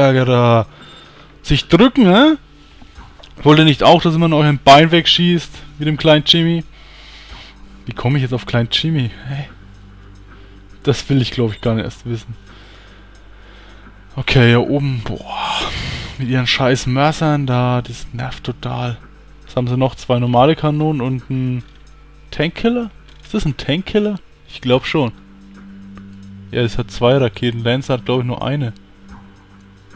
Da. Sich drücken, hä? Wollt ihr nicht auch, dass man euch ein Bein wegschießt? Mit dem kleinen Jimmy? Wie komme ich jetzt auf kleinen Jimmy? Hey. Das will ich, glaube ich, gar nicht erst wissen. Okay, hier oben. Boah. Mit ihren scheiß Mörsern da. Das nervt total. Was haben sie noch? Zwei normale Kanonen und ein Tankkiller? Ist das ein Tankkiller? Ich glaube schon. Ja, das hat zwei Raketen. Lancer hat, glaube ich, nur eine.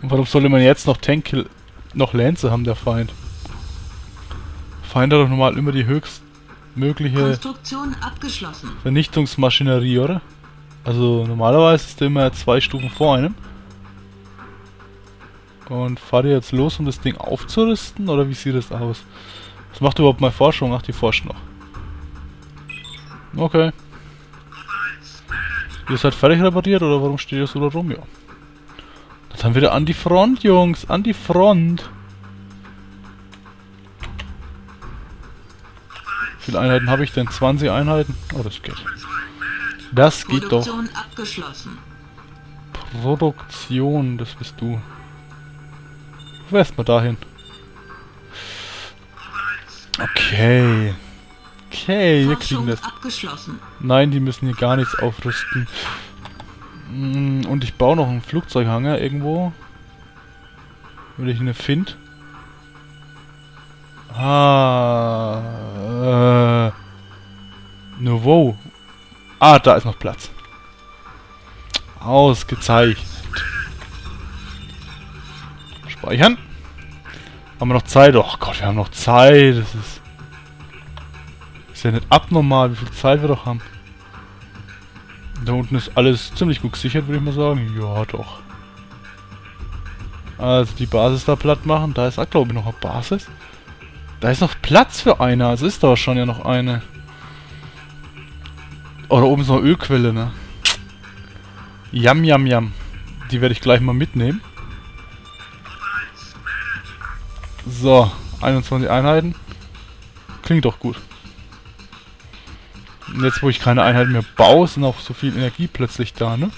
Und warum sollte man jetzt noch Tankkiller... Noch Lancer haben, der Feind? Feind hat doch normal immer die höchstmögliche... Konstruktion abgeschlossen. Vernichtungsmaschinerie, oder? Also normalerweise ist der immer 2 Stufen vor einem. Und fahrt ihr jetzt los, um das Ding aufzurüsten? Oder wie sieht das aus? Was macht überhaupt meine Forschung? Ach, die forscht noch. Okay. Ihr seid fertig repariert, oder warum steht ihr so da rum? Ja. Jetzt haben wir wieder an die Front, Jungs. An die Front. Wie viele Einheiten habe ich denn? 20 Einheiten? Oh, das geht. Das geht doch. Produktion abgeschlossen. Produktion, das bist du. Wärst mal dahin. Okay. Okay, wir kriegen das. Nein, die müssen hier gar nichts aufrüsten. Und ich baue noch einen Flugzeughanger irgendwo. Wenn ich eine finde. Ah. Nouveau. Ah, da ist noch Platz. Ausgezeichnet. Speichern. Haben wir noch Zeit? Oh Gott, wir haben noch Zeit. Das ist ja nicht abnormal, wie viel Zeit wir doch haben. Da unten ist alles ziemlich gut gesichert, würde ich mal sagen. Ja, doch. Also die Basis da platt machen. Da ist auch, glaube ich, noch eine Basis. Da ist noch Platz für eine. Also ist da schon ja noch eine. Oh, da oben ist noch eine Ölquelle, ne? Jam, jam, jam. Die werde ich gleich mal mitnehmen. So, 21 Einheiten. Klingt doch gut. Jetzt, wo ich keine Einheiten mehr baue, ist noch so viel Energie plötzlich da, ne?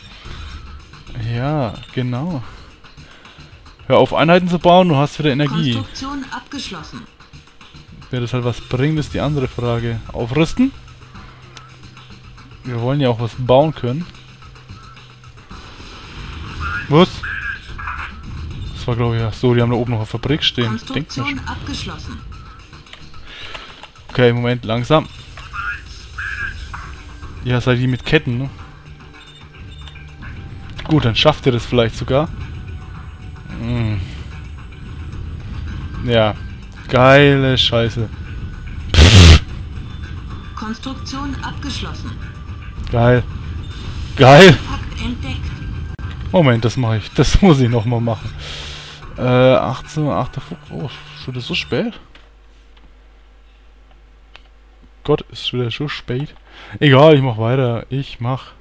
Ja, genau. Hör auf, Einheiten zu bauen, du hast wieder Energie. Konstruktion abgeschlossen. Wer das halt was bringt, ist die andere Frage. Aufrüsten? Wir wollen ja auch was bauen können. Was? Das war, glaube ich, ja. So, die haben da oben noch eine Fabrik stehen. Konstruktion abgeschlossen. Okay, Moment, langsam. Ja, seid ihr mit Ketten, ne? Gut, dann schafft ihr das vielleicht sogar. Hm. Ja. Geile Scheiße. Pff. Konstruktion abgeschlossen. Geil. Geil. Moment, das mache ich. Das muss ich nochmal machen. 18.8. Oh, schon so spät? Gott, ist schon wieder so spät. Egal, ich mach weiter. Ich mach...